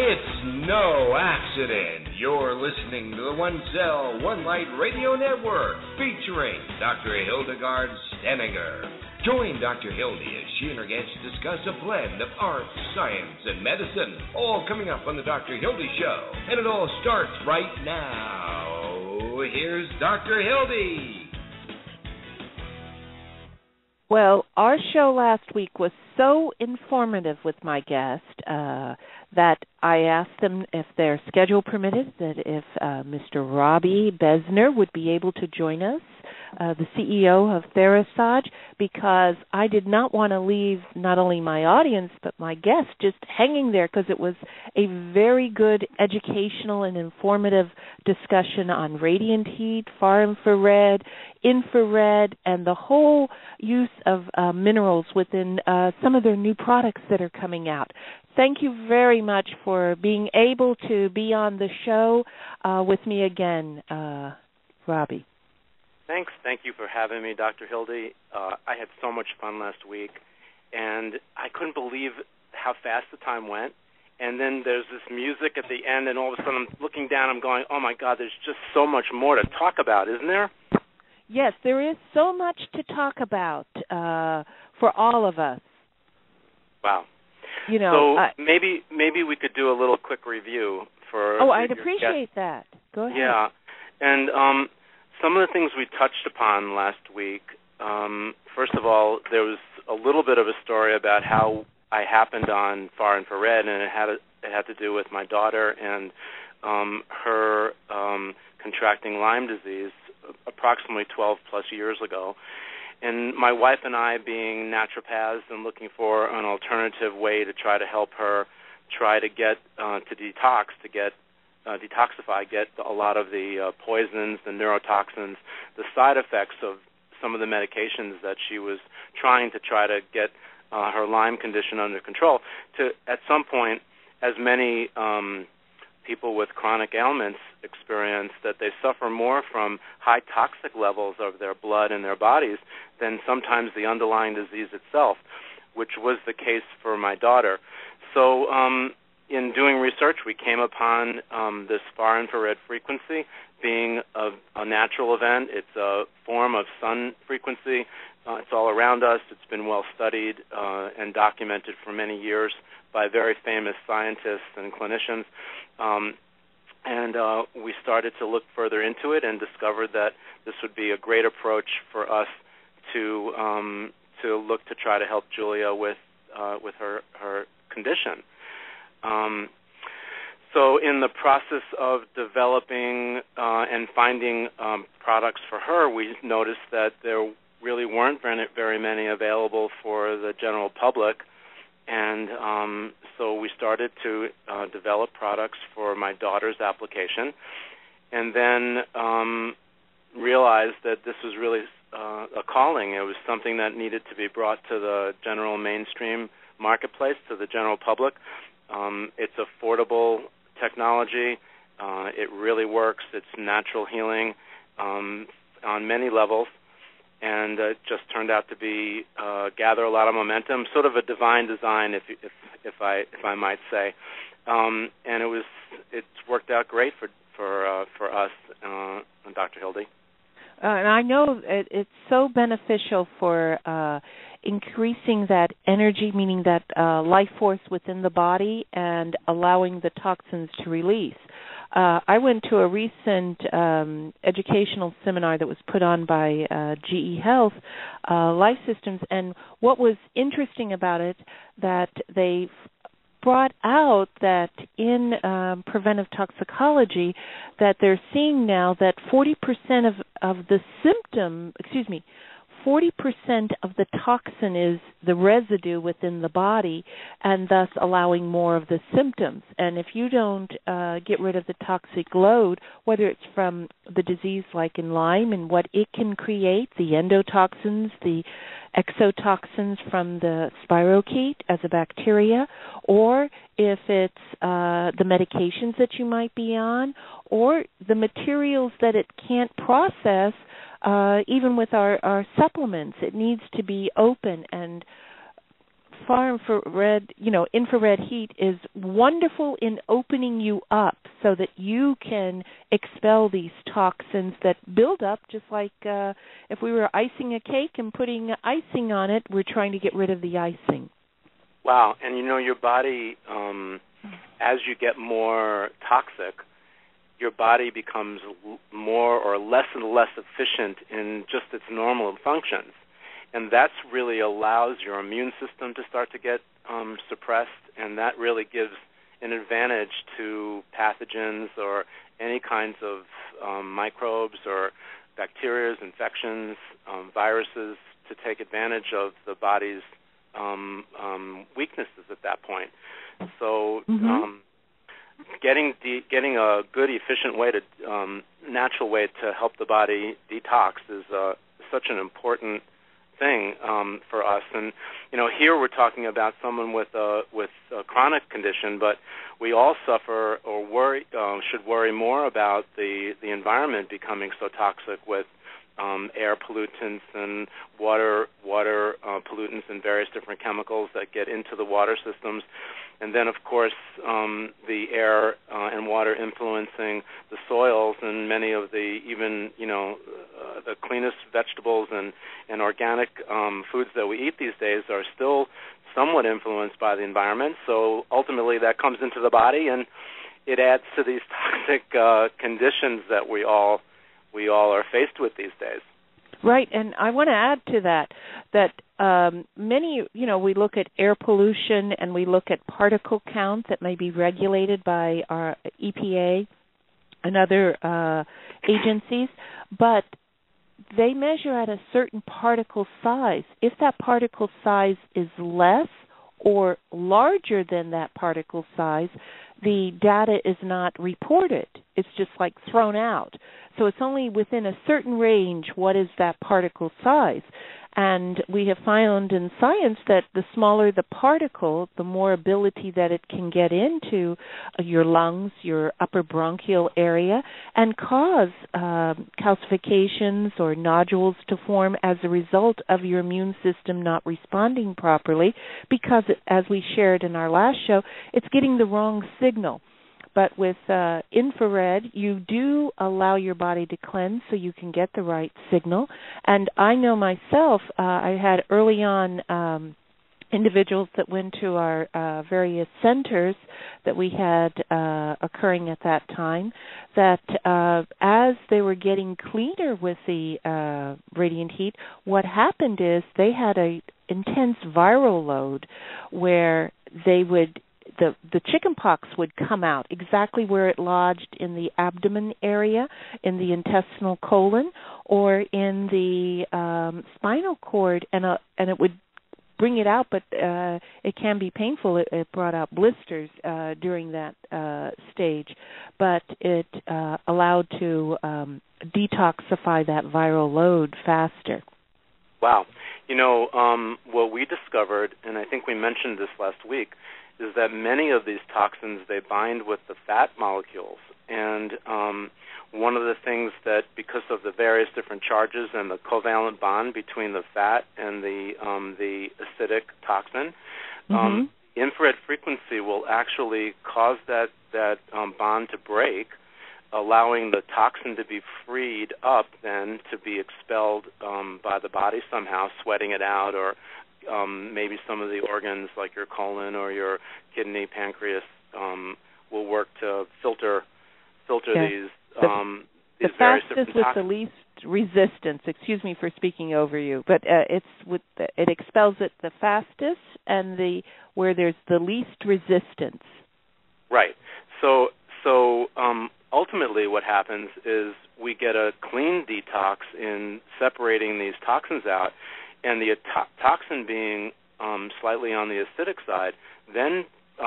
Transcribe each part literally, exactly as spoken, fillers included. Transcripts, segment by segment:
It's no accident you're listening to the One Cell, One Light Radio Network, featuring Doctor Hildegard Stenninger. Join Doctor Hildy as she and her guests discuss a blend of art, science, and medicine, all coming up on the Doctor Hildy Show. And it all starts right now. Here's Doctor Hildy. Well, our show last week was so informative with my guest uh, that I asked them if their schedule permitted, that if uh, Mister Robbie Besner would be able to join us, uh, the C E O of Therasage, because I did not want to leave not only my audience but my guest just hanging there, because it was a very good educational and informative discussion on radiant heat, far infrared, infrared, and the whole use of uh, minerals within uh, some of their new products that are coming out. Thank you very much for being able to be on the show uh, with me again, uh, Robbie. Thanks. Thank you for having me, Doctor Hildy. Uh, I had so much fun last week, and I couldn't believe how fast the time went. And then there's this music at the end, and all of a sudden I'm looking down, I'm going, oh, my God, there's just so much more to talk about, isn't there? Yes, there is so much to talk about uh, for all of us. Wow. You know, so I, maybe maybe we could do a little quick review for. Oh, I'd appreciate guests. that. Go ahead. Yeah, and um, some of the things we touched upon last week. Um, first of all, there was a little bit of a story about how I happened on far infrared, and it had a, it had to do with my daughter and um, her um, contracting Lyme disease approximately twelve plus years ago. And my wife and I, being naturopaths and looking for an alternative way to try to help her try to get uh, to detox, to get uh, detoxify, get a lot of the uh, poisons, the neurotoxins, the side effects of some of the medications that she was trying to try to get uh, her Lyme condition under control. To at some point, as many um, people with chronic ailments experience, that they suffer more from high toxic levels of their blood in their bodies than sometimes the underlying disease itself, which was the case for my daughter. So um, in doing research, we came upon um, this far infrared frequency being a, a natural event. It's a form of sun frequency. Uh, it's all around us. It's been well studied uh, and documented for many years by very famous scientists and clinicians. Um, and uh, we started to look further into it and discovered that this would be a great approach for us to um, to look to try to help Julia with uh, with her, her condition. Um, so in the process of developing uh, and finding um, products for her, we noticed that there really weren't very many available for the general public. And um, so we started to uh, develop products for my daughter's application, and then um, realized that this was really uh, a calling. It was something that needed to be brought to the general mainstream marketplace, to the general public. Um, it's affordable technology. Uh, it really works. It's natural healing um, on many levels. And it just turned out to be uh, gather a lot of momentum, sort of a divine design, if if if I if I might say. Um, and it was it's worked out great for for uh, for us, uh, and Doctor Hildy. Uh, and I know it, it's so beneficial for uh, increasing that energy, meaning that uh, life force within the body, and allowing the toxins to release. Uh, I went to a recent um, educational seminar that was put on by uh, G E Health uh, Life Systems, and what was interesting about it, that they brought out that in um, preventive toxicology, that they're seeing now that forty percent of, of the symptom, excuse me, forty percent of the toxin is the residue within the body, and thus allowing more of the symptoms. And if you don't uh, get rid of the toxic load, whether it's from the disease like in Lyme and what it can create, the endotoxins, the exotoxins from the spirochete as a bacteria, or if it's uh, the medications that you might be on, or the materials that it can't process, uh, even with our, our supplements, it needs to be open. And far infrared, you know, infrared heat is wonderful in opening you up so that you can expel these toxins that build up, just like uh, if we were icing a cake and putting icing on it, we're trying to get rid of the icing. Wow. And, you know, your body, um, as you get more toxic, your body becomes more or less and less efficient in just its normal functions. And that's really allows your immune system to start to get um, suppressed, and that really gives an advantage to pathogens or any kinds of um, microbes or bacteria, infections, um, viruses, to take advantage of the body's um, um, weaknesses at that point. So mm-hmm. um, getting de- getting a good, efficient way to um, natural way to help the body detox is uh, such an important thing um, for us. And you know, here we're talking about someone with a with a chronic condition, but we all suffer or worry uh, should worry more about the the environment becoming so toxic with um, air pollutants and water water uh, pollutants and various different chemicals that get into the water systems, and then of course um, the air uh, and water influencing the soils and many of the even you know. Uh, the cleanest vegetables and, and organic um, foods that we eat these days are still somewhat influenced by the environment. So ultimately that comes into the body, and it adds to these toxic uh, conditions that we all we all are faced with these days. Right, and I want to add to that that um, many, you know, we look at air pollution and we look at particle count that may be regulated by our E P A and other uh, agencies, but they measure at a certain particle size. If that particle size is less or larger than that particle size, the data is not reported. It's just like thrown out. So it's only within a certain range, what is that particle size? And we have found in science that the smaller the particle, the more ability that it can get into your lungs, your upper bronchial area, and cause uh, calcifications or nodules to form as a result of your immune system not responding properly because, as we shared in our last show, it's getting the wrong signal. But with uh, infrared, you do allow your body to cleanse so you can get the right signal. And I know myself, uh, I had early on um, individuals that went to our uh, various centers that we had uh, occurring at that time, that uh, as they were getting cleaner with the uh, radiant heat, what happened is they had a intense viral load where they would The, the chicken pox would come out exactly where it lodged in the abdomen area, in the intestinal colon, or in the um, spinal cord, and a, and it would bring it out, but uh, it can be painful. It, it brought out blisters uh, during that uh, stage, but it uh, allowed to um, detoxify that viral load faster. Wow. You know, um, what we discovered, and I think we mentioned this last week, is that many of these toxins, they bind with the fat molecules. And um, one of the things that, because of the various different charges and the covalent bond between the fat and the um, the acidic toxin, mm-hmm. um, infrared frequency will actually cause that, that um, bond to break, allowing the toxin to be freed up then to be expelled um, by the body somehow, sweating it out, or Um, maybe some of the organs like your colon or your kidney, pancreas, um, will work to filter filter yeah. these. The, um, these the fastest with the least resistance. Excuse me for speaking over you, but uh, it's with the, it expels it the fastest and the where there's the least resistance. Right. So so um, ultimately, what happens is we get a clean detox in separating these toxins out. And the to- toxin being um, slightly on the acidic side then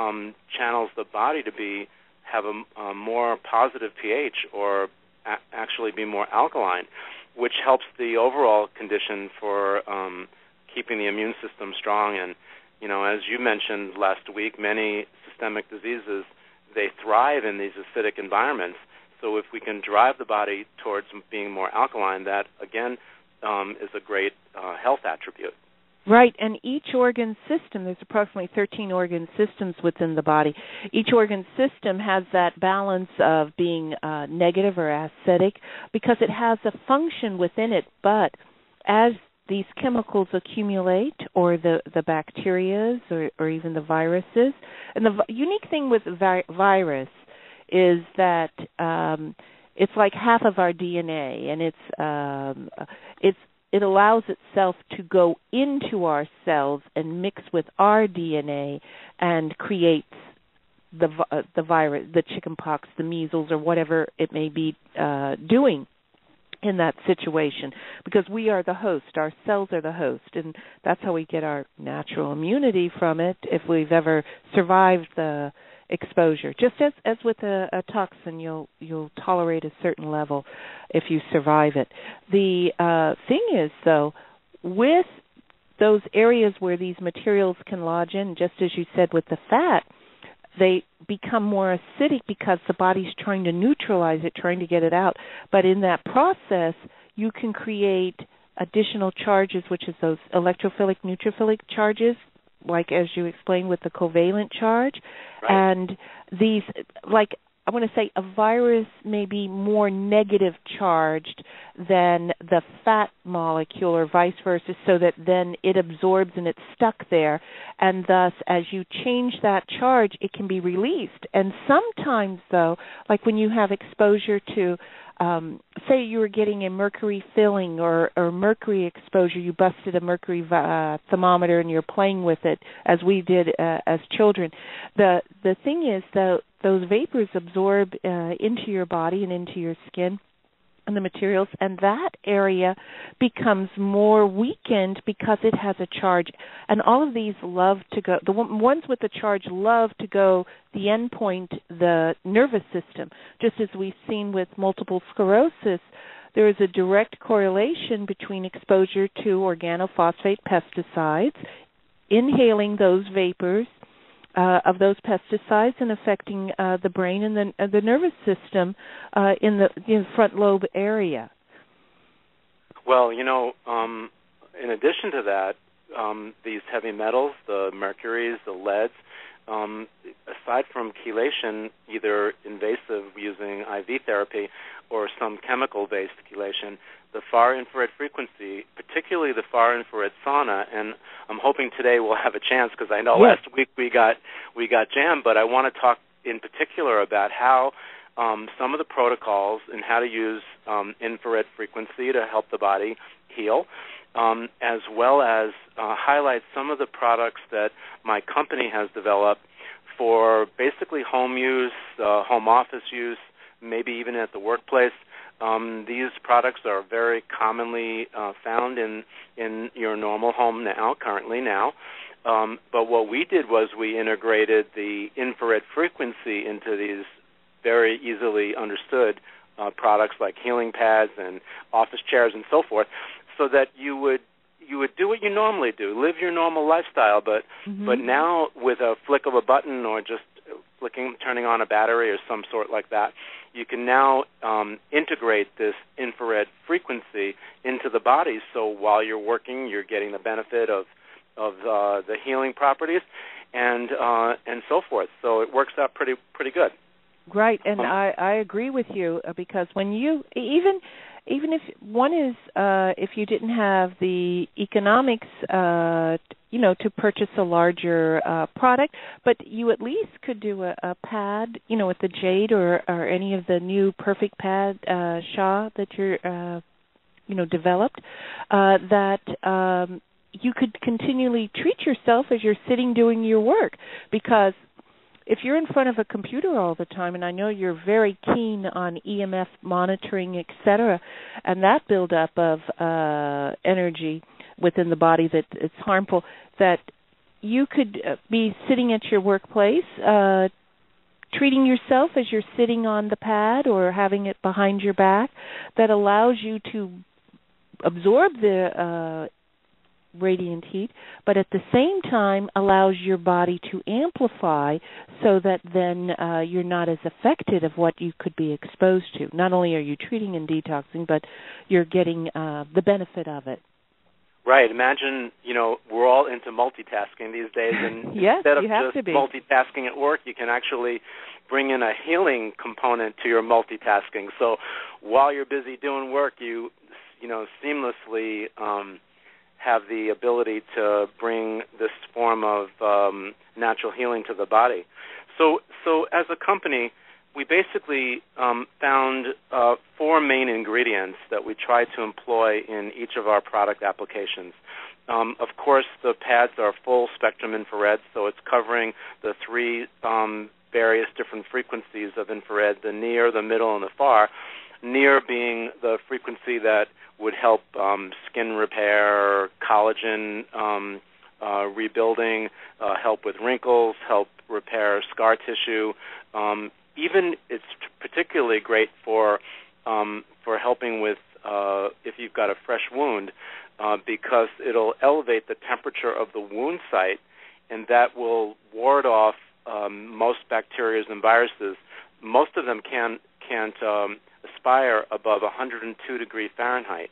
um, channels the body to be have a, a more positive pH, or a- actually be more alkaline, which helps the overall condition for um, keeping the immune system strong. And, you know, as you mentioned last week, many systemic diseases, they thrive in these acidic environments. So if we can drive the body towards being more alkaline, that, again, Um, is a great uh, health attribute. Right, and each organ system, there's approximately thirteen organ systems within the body. Each organ system has that balance of being uh, negative or acidic because it has a function within it, but as these chemicals accumulate, or the, the bacterias or, or even the viruses, and the vi- unique thing with vi- virus is that um, it's like half of our D N A, and it's um, it's it allows itself to go into our cells and mix with our D N A and creates the uh, the virus, the chickenpox, the measles, or whatever it may be uh, doing in that situation. Because we are the host, our cells are the host, and that's how we get our natural immunity from it if we've ever survived the exposure. Just as, as with a, a toxin, you'll you'll tolerate a certain level if you survive it. The uh, thing is, though, with those areas where these materials can lodge in, just as you said with the fat, they become more acidic because the body's trying to neutralize it, trying to get it out. But in that process, you can create additional charges, which is those electrophilic, neutrophilic charges, like as you explained with the covalent charge. Right. And these, like I want to say, a virus may be more negative charged than the fat molecule or vice versa, so that then it absorbs and it's stuck there. And thus, as you change that charge, it can be released. And sometimes, though, like when you have exposure to, um, say you were getting a mercury filling or, or mercury exposure, you busted a mercury uh, thermometer and you're playing with it, as we did uh, as children. The, the thing is, though, those vapors absorb uh, into your body and into your skin and the materials, and that area becomes more weakened because it has a charge. And all of these love to go, the ones with the charge love to go the end point, the nervous system. Just as we've seen with multiple sclerosis, there is a direct correlation between exposure to organophosphate pesticides, inhaling those vapors, Uh, of those pesticides and affecting uh, the brain and the, uh, the nervous system uh, in the in front lobe area. Well, you know, um, in addition to that, um, these heavy metals, the mercuries, the leads, um, aside from chelation, either invasive using I V therapy or some chemical-based chelation, the far infrared frequency, particularly the far infrared sauna, and I'm hoping today we'll have a chance because I know yes. last week we got we got jammed, but I want to talk in particular about how um, some of the protocols and how to use um, infrared frequency to help the body heal, um, as well as uh, highlight some of the products that my company has developed for basically home use, uh, home office use, maybe even at the workplace. Um, these products are very commonly uh, found in, in your normal home now, currently now. Um, but what we did was we integrated the infrared frequency into these very easily understood uh, products like healing pads and office chairs and so forth, so that you would you would do what you normally do, live your normal lifestyle. But mm-hmm. but now with a flick of a button or just flicking, turning on a battery or some sort like that, you can now um, integrate this infrared frequency into the body. So while you're working, you're getting the benefit of of uh, the healing properties and uh, and so forth. So it works out pretty pretty good. Right, and um, I, I agree with you because when you even even if one is uh, if you didn't have the economics, uh, you know, to purchase a larger uh, product, but you at least could do a, a pad, you know, with the jade or, or any of the new perfect pad uh, Shaw that you're, uh, you know, developed, uh, that um, you could continually treat yourself as you're sitting doing your work. Because if you're in front of a computer all the time, and I know you're very keen on E M F monitoring, et cetera, and that buildup of uh, energy within the body that it's harmful, that you could be sitting at your workplace, uh, treating yourself as you're sitting on the pad or having it behind your back, that allows you to absorb the uh, radiant heat, but at the same time allows your body to amplify so that then uh, you're not as affected of what you could be exposed to. Not only are you treating and detoxing, but you're getting uh, the benefit of it. Right. Imagine, you know, we're all into multitasking these days, and yes, instead of just multitasking at work, you can actually bring in a healing component to your multitasking. So while you're busy doing work, you, you know, seamlessly um, have the ability to bring this form of um, natural healing to the body. So, so as a company, we basically um, found uh, four main ingredients that we try to employ in each of our product applications. Um, of course, the pads are full-spectrum infrared, so it's covering the three um, various different frequencies of infrared, the near, the middle, and the far. Near being the frequency that would help um, skin repair, collagen um, uh, rebuilding, uh, help with wrinkles, help repair scar tissue, um, even it's particularly great for um, for helping with uh, if you've got a fresh wound uh, because it'll elevate the temperature of the wound site, and that will ward off um, most bacteria and viruses. Most of them can, can't um, aspire above one hundred two degrees Fahrenheit.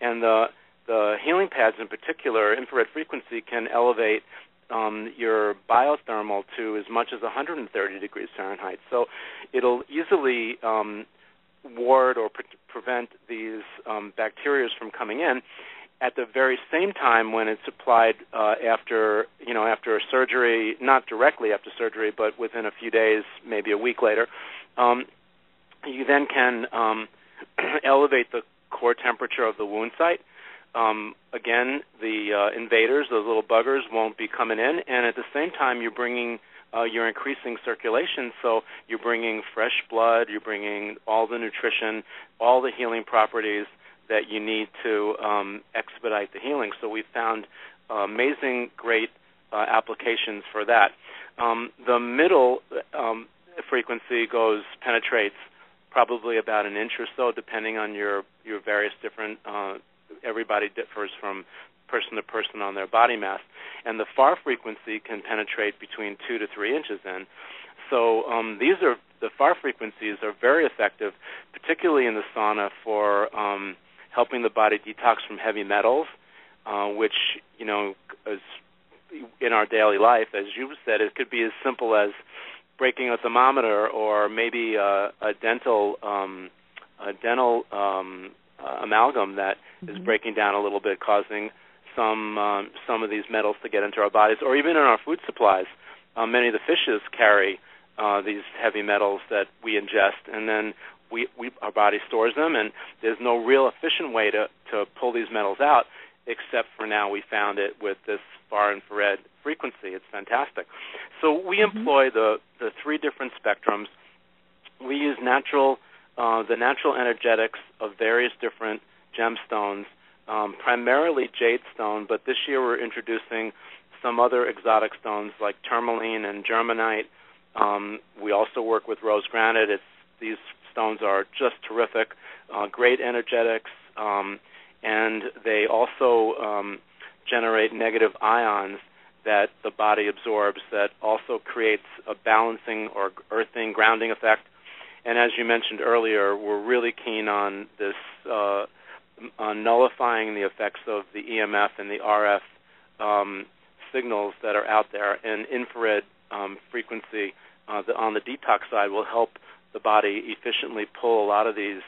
And the, the healing pads in particular, infrared frequency, can elevate Um, your biothermal to as much as one hundred thirty degrees Fahrenheit. So it'll easily um, ward or pre- prevent these um, bacteria from coming in. At the very same time, when it's applied uh, after, you know, after a surgery, not directly after surgery, but within a few days, maybe a week later, um, you then can um, elevate the core temperature of the wound site. Um, again, the uh, invaders, those little buggers, won't be coming in, and at the same time, you're bringing, uh, you're increasing circulation. So you're bringing fresh blood, you're bringing all the nutrition, all the healing properties that you need to um, expedite the healing. So we found uh, amazing, great uh, applications for that. Um, the middle um, frequency goes penetrates probably about an inch or so, depending on your your various different. Uh, Everybody differs from person to person on their body mass. And the far frequency can penetrate between two to three inches in. So um, these are the far frequencies are very effective, particularly in the sauna, for um, helping the body detox from heavy metals, uh, which, you know, is in our daily life, as you said, it could be as simple as breaking a thermometer or maybe a, a dental, um, a dental um, Uh, amalgam that mm-hmm. is breaking down a little bit, causing some um, some of these metals to get into our bodies, or even in our food supplies. Uh, many of the fishes carry uh, these heavy metals that we ingest, and then we, we our body stores them, and there's no real efficient way to, to pull these metals out, except for now we found it with this far infrared frequency. It's fantastic. So we mm-hmm. employ the, the three different spectrums. We use natural Uh, the natural energetics of various different gemstones, um, primarily jade stone, but this year we're introducing some other exotic stones like tourmaline and germanite. Um, we also work with rose granite. It's, these stones are just terrific, uh, great energetics, um, and they also um, generate negative ions that the body absorbs that also creates a balancing or earthing, grounding effect. And as you mentioned earlier, we're really keen on this uh, on nullifying the effects of the E M F and the R F um, signals that are out there. And infrared um, frequency uh, the, on the detox side will help the body efficiently pull a lot of these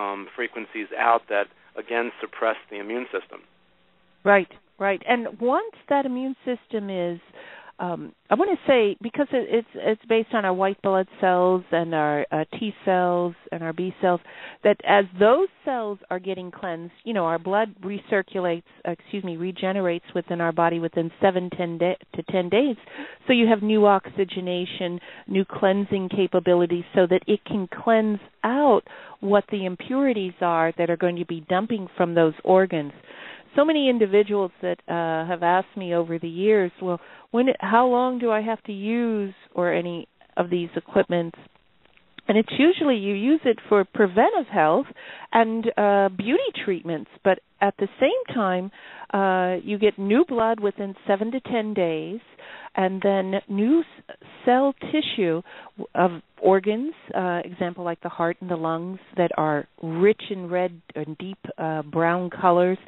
um, frequencies out that, again, suppress the immune system. Right, right. And once that immune system is... Um, I want to say, because it, it's it's based on our white blood cells and our uh, T cells and our B cells, that as those cells are getting cleansed, you know, our blood recirculates, uh, excuse me, regenerates within our body within seven ten day, to ten days. So you have new oxygenation, new cleansing capabilities so that it can cleanse out what the impurities are that are going to be dumping from those organs. So many individuals that uh, have asked me over the years, well, when, how long do I have to use or any of these equipments? And it's usually you use it for preventive health and uh, beauty treatments, but at the same time, uh, you get new blood within seven to ten days, and then new cell tissue of organs, uh, example like the heart and the lungs, that are rich in red and deep uh, brown colors,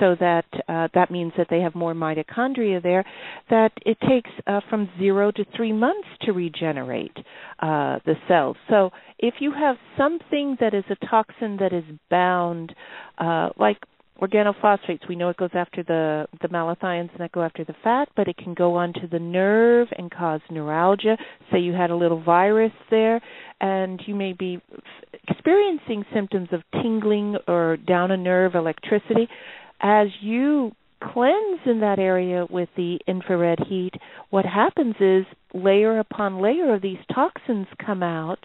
so that uh, that means that they have more mitochondria there, that it takes uh, from zero to three months to regenerate uh, the cells. So if you have something that is a toxin that is bound, uh, like organophosphates, we know it goes after the, the malathions and that go after the fat, but it can go onto the nerve and cause neuralgia. Say you had a little virus there, and you may be experiencing symptoms of tingling or down a nerve electricity. As you cleanse in that area with the infrared heat, what happens is layer upon layer of these toxins come out,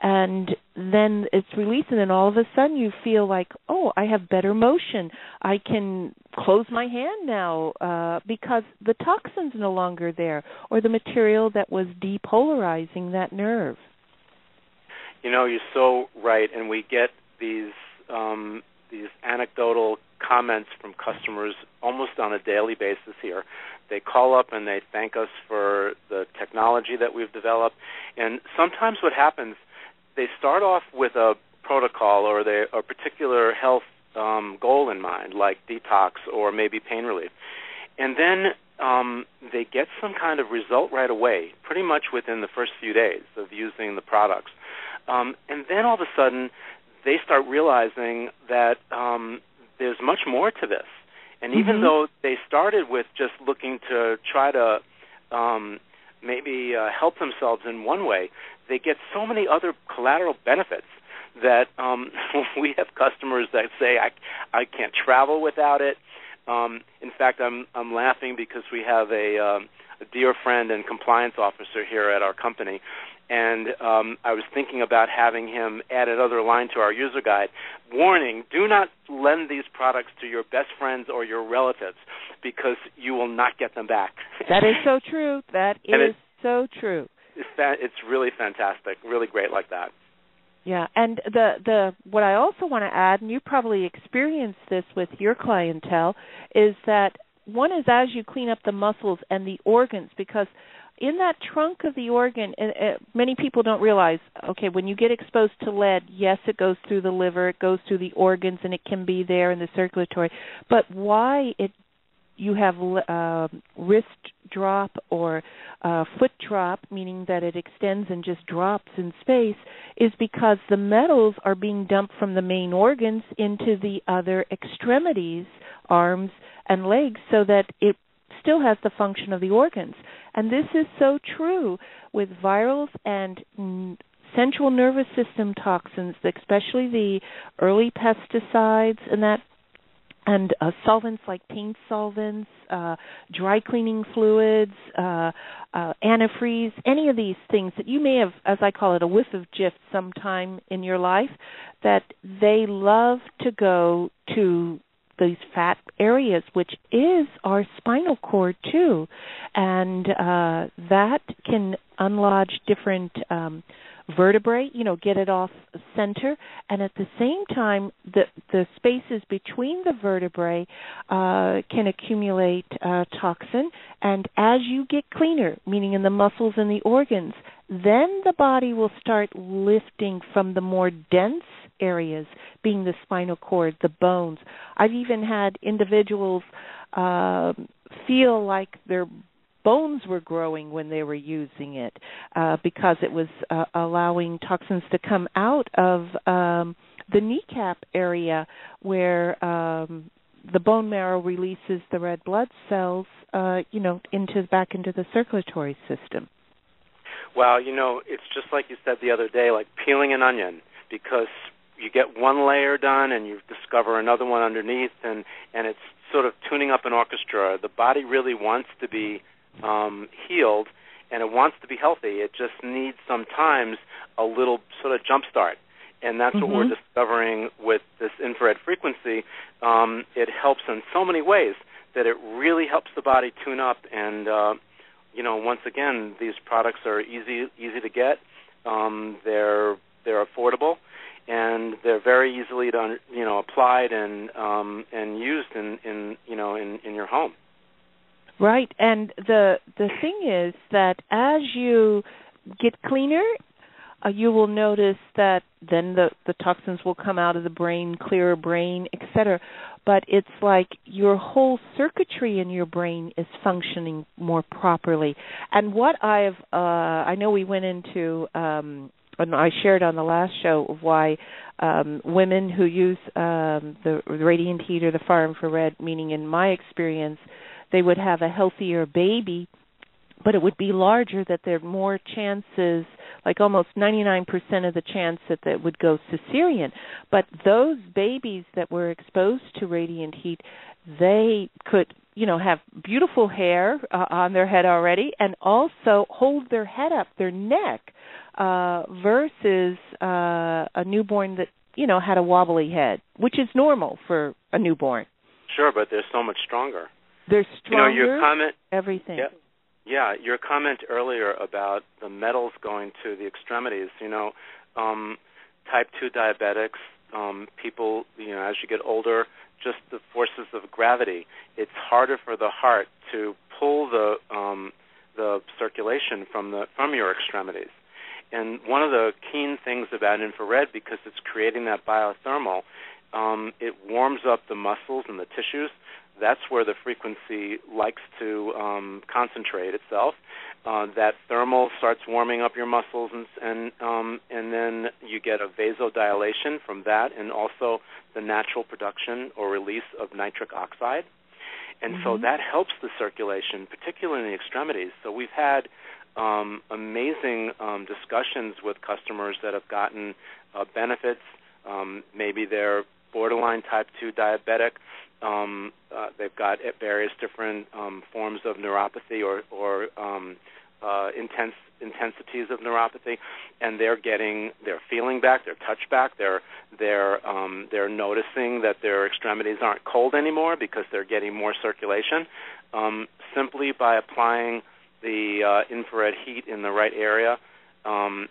and then it's released, and then all of a sudden you feel like, oh, I have better motion. I can close my hand now uh, because the toxin's no longer there, or the material that was depolarizing that nerve. You know, you're so right, and we get these um, these anecdotal comments from customers almost on a daily basis here. They call up and they thank us for the technology that we've developed, and sometimes what happens, they start off with a protocol or they, a particular health um, goal in mind, like detox or maybe pain relief. And then um, they get some kind of result right away, pretty much within the first few days of using the products. Um, and then all of a sudden, they start realizing that um, there's much more to this. And even mm-hmm. though they started with just looking to try to um, maybe uh, help themselves in one way, they get so many other collateral benefits that um, we have customers that say, I, I can't travel without it. Um, in fact, I'm, I'm laughing because we have a, um, a dear friend and compliance officer here at our company, and um, I was thinking about having him add another line to our user guide. Warning, do not lend these products to your best friends or your relatives because you will not get them back. That is so true. That is so true. It's really fantastic, really great like that. Yeah, and the, the what I also want to add, and you probably experience this with your clientele, is that one is as you clean up the muscles and the organs, because in that trunk of the organ, many people don't realize, okay, when you get exposed to lead, yes, it goes through the liver, it goes through the organs, and it can be there in the circulatory, but why it you have uh, wrist drop or uh, foot drop, meaning that it extends and just drops in space, is because the metals are being dumped from the main organs into the other extremities, arms and legs, so that it still has the function of the organs. And this is so true with virals and n- central nervous system toxins, especially the early pesticides and that, and uh, solvents like paint solvents, uh, dry cleaning fluids, uh, uh, antifreeze, any of these things that you may have, as I call it, a whiff of Jif sometime in your life, that they love to go to these fat areas, which is our spinal cord too. And uh, that can unlodge different um vertebrae, you know, get it off center, and at the same time, the the spaces between the vertebrae uh, can accumulate uh, toxin, and as you get cleaner, meaning in the muscles and the organs, then the body will start lifting from the more dense areas, being the spinal cord, the bones. I've even had individuals uh, feel like they're bones were growing when they were using it uh, because it was uh, allowing toxins to come out of um, the kneecap area where um, the bone marrow releases the red blood cells, uh, you know, into back into the circulatory system. Well, you know, it's just like you said the other day, like peeling an onion, because you get one layer done and you discover another one underneath, and, and it's sort of tuning up an orchestra. The body really wants to be Um, healed, and it wants to be healthy. It just needs sometimes a little sort of jump start, and that's mm-hmm. what we're discovering with this infrared frequency. Um, it helps in so many ways that it really helps the body tune up. And uh, you know, once again, these products are easy easy to get. Um, they're they're affordable, and they're very easily to, you know, applied and um, and used in, in you know in, in your home. Right, and the the thing is that as you get cleaner, uh, you will notice that then the, the toxins will come out of the brain, clearer brain, et cetera. But it's like your whole circuitry in your brain is functioning more properly. And what I've, uh, I know we went into, um, and I shared on the last show of why um, women who use um, the radiant heat or the far infrared, meaning in my experience, they would have a healthier baby, but it would be larger, that there are more chances, like almost ninety-nine percent of the chance that that would go cesarean. But those babies that were exposed to radiant heat, they could, you know, have beautiful hair uh, on their head already, and also hold their head up, their neck, uh, versus uh, a newborn that, you know, had a wobbly head, which is normal for a newborn. Sure, but they're so much stronger. They're stronger, you know, your comment, everything. Yeah. Yeah, your comment earlier about the metals going to the extremities, you know, um, type two diabetics, um, people, you know, as you get older, just the forces of gravity. It's harder for the heart to pull the um, the circulation from the from your extremities. And one of the keen things about infrared, because it's creating that biothermal, um, it warms up the muscles and the tissues. That's where the frequency likes to um, concentrate itself. Uh, that thermal starts warming up your muscles, and and, um, and then you get a vasodilation from that, and also the natural production or release of nitric oxide. And mm-hmm. so that helps the circulation, particularly in the extremities. So we've had um, amazing um, discussions with customers that have gotten uh, benefits. Um, maybe they're borderline type two diabetic. Um, uh, they've got various different um, forms of neuropathy or, or um, uh, intense intensities of neuropathy, and they're getting their feeling back, their touch back. They're they're um, they're noticing that their extremities aren't cold anymore because they're getting more circulation, um, simply by applying the uh, infrared heat in the right area. Um,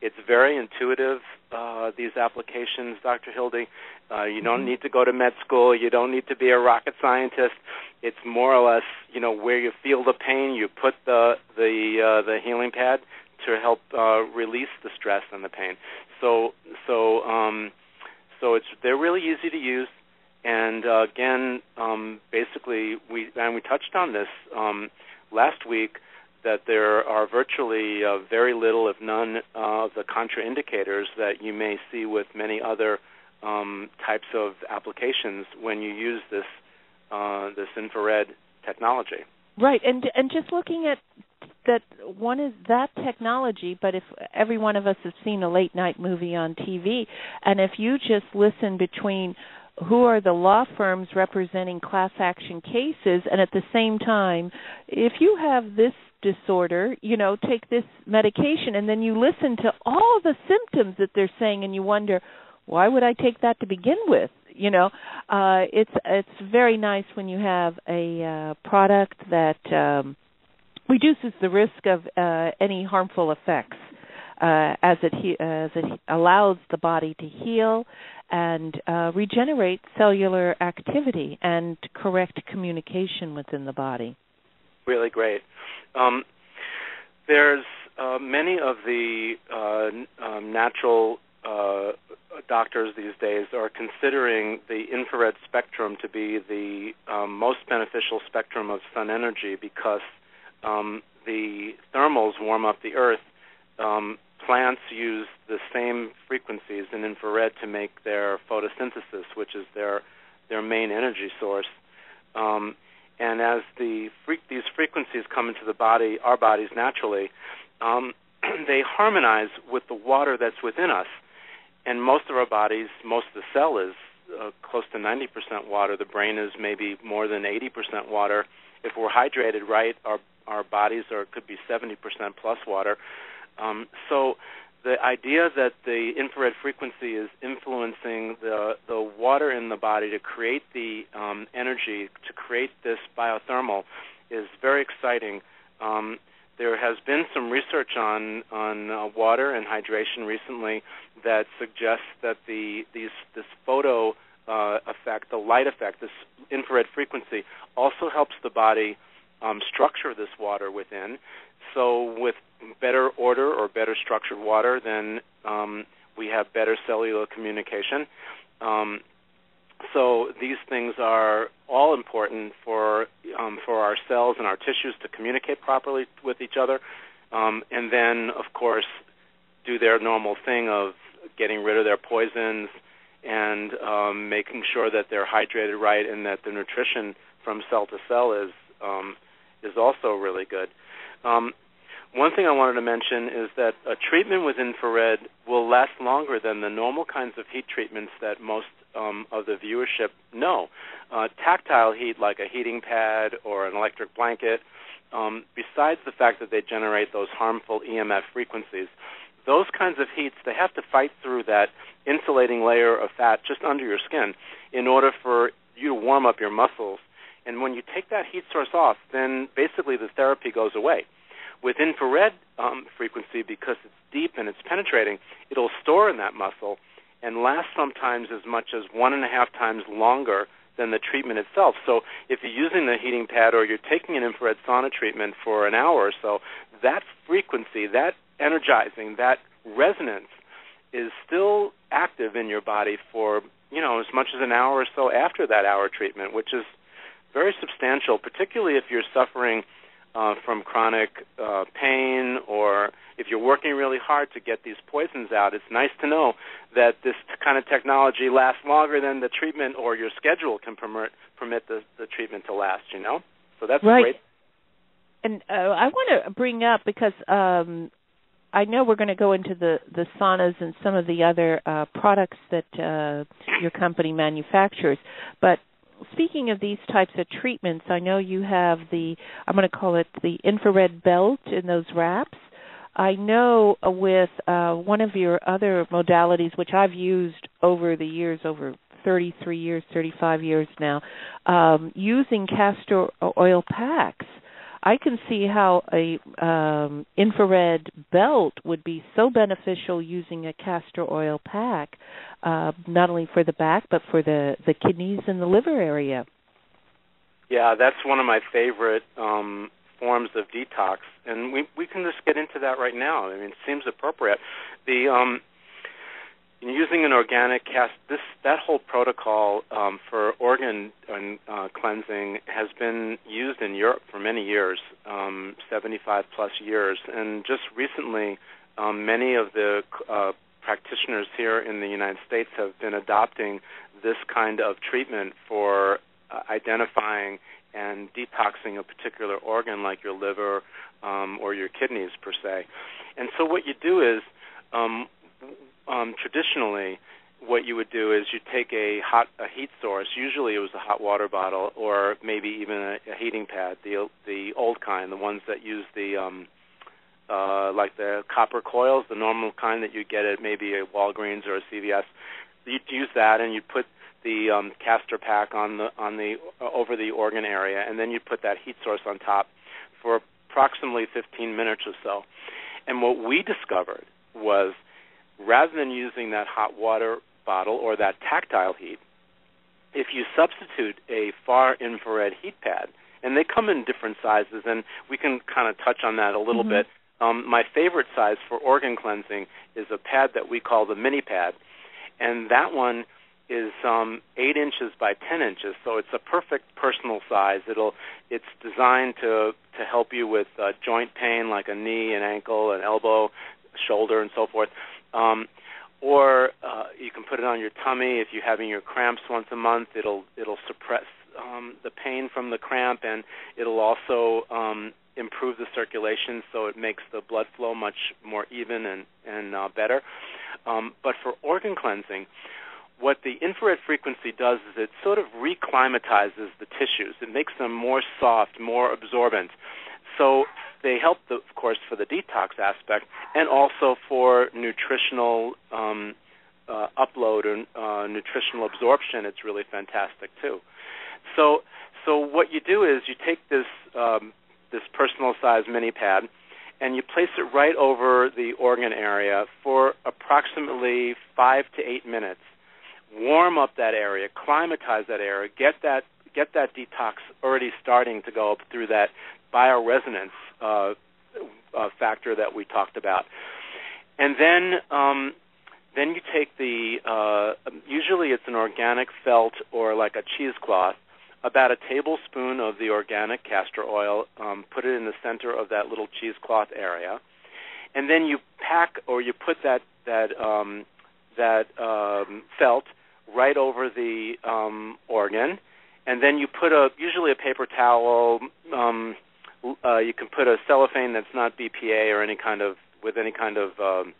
It's very intuitive, uh, these applications, Doctor Hildy. Uh, you don't need to go to med school. You don't need to be a rocket scientist. It's more or less, you know, where you feel the pain, you put the the uh, the healing pad to help uh, release the stress and the pain. So so um, so it's they're really easy to use. And uh, again, um, basically, we and we touched on this um, last week, that there are virtually uh, very little, if none, uh, of the contraindicators that you may see with many other um, types of applications when you use this uh, this infrared technology. Right, and and just looking at that, one is that technology, but if every one of us has seen a late night movie on T V, and if you just listen between who are the law firms representing class action cases, and at the same time, if you have this disorder, you know, take this medication, and then you listen to all the symptoms that they're saying, and you wonder, why would I take that to begin with? You know, uh, it's it's very nice when you have a uh, product that um, reduces the risk of uh, any harmful effects, uh, as it he- as it allows the body to heal and uh, regenerate cellular activity and correct communication within the body. Really great. Um, there's uh, many of the uh, um, natural uh, doctors these days are considering the infrared spectrum to be the um, most beneficial spectrum of sun energy, because um, the thermals warm up the earth. Um, plants use the same frequencies in infrared to make their photosynthesis, which is their their main energy source. Um, And as the these frequencies come into the body, our bodies naturally, um, they harmonize with the water that's within us. And most of our bodies, most of the cell is uh, close to ninety percent water. The brain is maybe more than eighty percent water. If we're hydrated right, our our bodies are could be seventy percent plus water. Um, so the idea that the infrared frequency is influencing the, the water in the body to create the um, energy, to create this biothermal, is very exciting. Um, There has been some research on on uh, water and hydration recently that suggests that the these this photo uh, effect, the light effect, this infrared frequency, also helps the body um, structure this water within. So with better order or better structured water, then um, we have better cellular communication. Um, So these things are all important for um, for our cells and our tissues to communicate properly with each other, um, and then, of course, do their normal thing of getting rid of their poisons and um, making sure that they're hydrated right and that the nutrition from cell to cell is um, is also really good. Um, One thing I wanted to mention is that a treatment with infrared will last longer than the normal kinds of heat treatments that most um, of the viewership know. Uh, tactile heat, like a heating pad or an electric blanket, um, besides the fact that they generate those harmful E M F frequencies, those kinds of heats, they have to fight through that insulating layer of fat just under your skin in order for you to warm up your muscles. And when you take that heat source off, then basically the therapy goes away. With infrared um, frequency, because it's deep and it's penetrating, it'll store in that muscle and last sometimes as much as one and a half times longer than the treatment itself. So if you're using the heating pad or you're taking an infrared sauna treatment for an hour or so, that frequency, that energizing, that resonance is still active in your body for, you know, as much as an hour or so after that hour treatment, which is very substantial, particularly if you're suffering Uh, from chronic uh, pain, or if you're working really hard to get these poisons out. It's nice to know that this t- kind of technology lasts longer than the treatment or your schedule can permit, permit the, the treatment to last, you know? So that's right. Great. And uh, I want to bring up, because um, I know we're going to go into the, the saunas and some of the other uh, products that uh, your company manufactures, but speaking of these types of treatments, I know you have the, I'm going to call it the infrared belt in those wraps. I know with uh, one of your other modalities, which I've used over the years, over thirty-three years, thirty-five years now, um, using castor oil packs, I can see how a um, infrared belt would be so beneficial using a castor oil pack, uh, not only for the back but for the, the kidneys and the liver area. Yeah, that's one of my favorite um, forms of detox, and we we can just get into that right now. I mean, it seems appropriate. The um, using an organic cast, this that whole protocol um, for organ and, uh, cleansing has been used in Europe for many years, um, seventy-five plus years, and just recently, um, many of the uh, practitioners here in the United States have been adopting this kind of treatment for uh, identifying and detoxing a particular organ, like your liver um, or your kidneys per se. And so, what you do is um, Um, traditionally, what you would do is you take a hot a heat source. Usually, it was a hot water bottle, or maybe even a, a heating pad, the the old kind, the ones that use the um, uh, like the copper coils, the normal kind that you get at maybe a Walgreens or a C V S. You'd use that, and you'd put the um, castor pack on the on the uh, over the organ area, and then you put that heat source on top for approximately fifteen minutes or so. And what we discovered was, rather than using that hot water bottle or that tactile heat, if you substitute a far infrared heat pad, and they come in different sizes, and we can kind of touch on that a little mm-hmm. bit. Um, my favorite size for organ cleansing is a pad that we call the mini pad, and that one is um, eight inches by ten inches, so it's a perfect personal size. It'll, it's designed to, to help you with uh, joint pain like a knee, an ankle, an elbow, shoulder, and so forth. Um, or uh, you can put it on your tummy if you're having your cramps once a month. It'll it'll suppress um, the pain from the cramp, and it'll also um, improve the circulation, so it makes the blood flow much more even and, and uh, better. Um, but for organ cleansing, what the infrared frequency does is it sort of reclimatizes the tissues. It makes them more soft, more absorbent. So they help, the, of course, for the detox aspect and also for nutritional um, uh, upload and uh, nutritional absorption. It's really fantastic, too. So so what you do is you take this um, this personal size mini pad and you place it right over the organ area for approximately five to eight minutes. Warm up that area, climatize that area, get that get that detox already starting to go up through that bioresonance uh, uh, factor that we talked about. And then um, then you take the, uh, usually it's an organic felt or like a cheesecloth, about a tablespoon of the organic castor oil, um, put it in the center of that little cheesecloth area, and then you pack or you put that that um, that um, felt right over the um, organ, and then you put a usually a paper towel. Um, uh, you can put a cellophane that's not B P A or any kind of with any kind of um,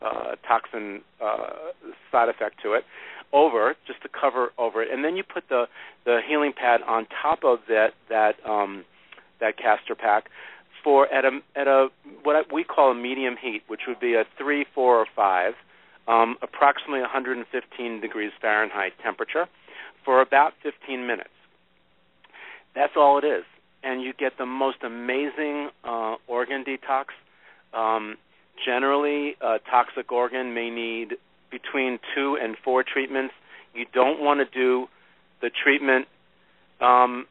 uh, toxin uh, side effect to it. Over just to cover over it, and then you put the, the healing pad on top of that that um, that castor pack for at a at a what we call a medium heat, which would be a three, four, or five, um, approximately one hundred fifteen degrees Fahrenheit temperature, for about fifteen minutes. That's all it is, and you get the most amazing uh, organ detox. Um, generally, a toxic organ may need between two and four treatments. You don't want to do the treatment um,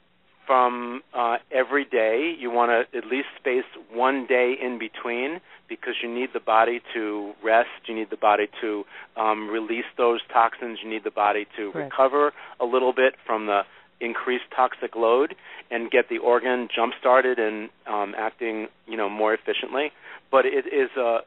from uh, every day. You want to at least space one day in between because you need the body to rest. You need the body to um, release those toxins. You need the body to Correct. recover a little bit from the increased toxic load and get the organ jump-started and um, acting, you know, more efficiently. But it is a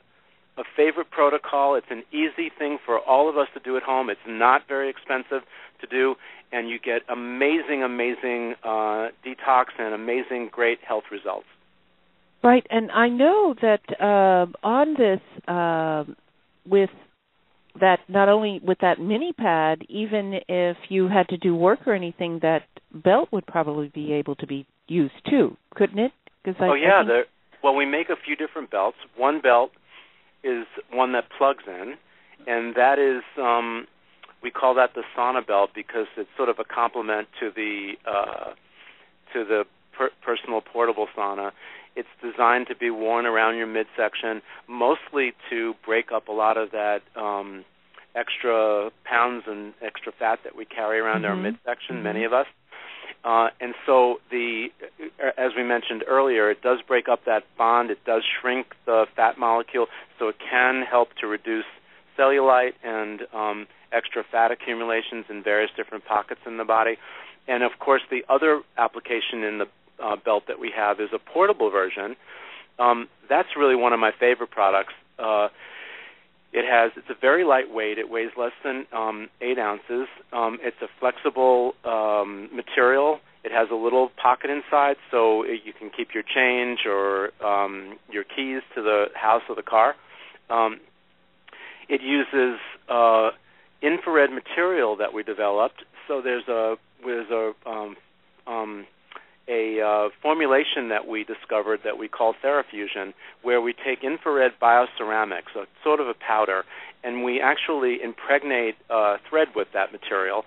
A favorite protocol. It's an easy thing for all of us to do at home. It's not very expensive to do, and you get amazing, amazing uh, detox and amazing, great health results. Right, and I know that uh, on this, uh, with that, not only with that mini pad, even if you had to do work or anything, that belt would probably be able to be used too, couldn't it? 'Cause I, oh yeah. I think... there, well, we make a few different belts. One belt is one that plugs in, and that is, um, we call that the sauna belt because it's sort of a complement to the uh, to the per- personal portable sauna. It's designed to be worn around your midsection, mostly to break up a lot of that um, extra pounds and extra fat that we carry around mm-hmm. our midsection, mm-hmm. many of us. Uh, and so, the as we mentioned earlier, it does break up that bond. It does shrink the fat molecule, so it can help to reduce cellulite and um, extra fat accumulations in various different pockets in the body. And, of course, the other application in the uh, belt that we have is a portable version. Um, that's really one of my favorite products. Uh, It has. It's a very lightweight. It weighs less than um, eight ounces. Um, it's a flexible um, material. It has a little pocket inside, so it, you can keep your change or um, your keys to the house or the car. Um, it uses uh, infrared material that we developed. So there's a there's a um, um, a uh, formulation that we discovered that we call TheraFusion, where we take infrared bioceramics, so sort of a powder, and we actually impregnate uh, thread with that material,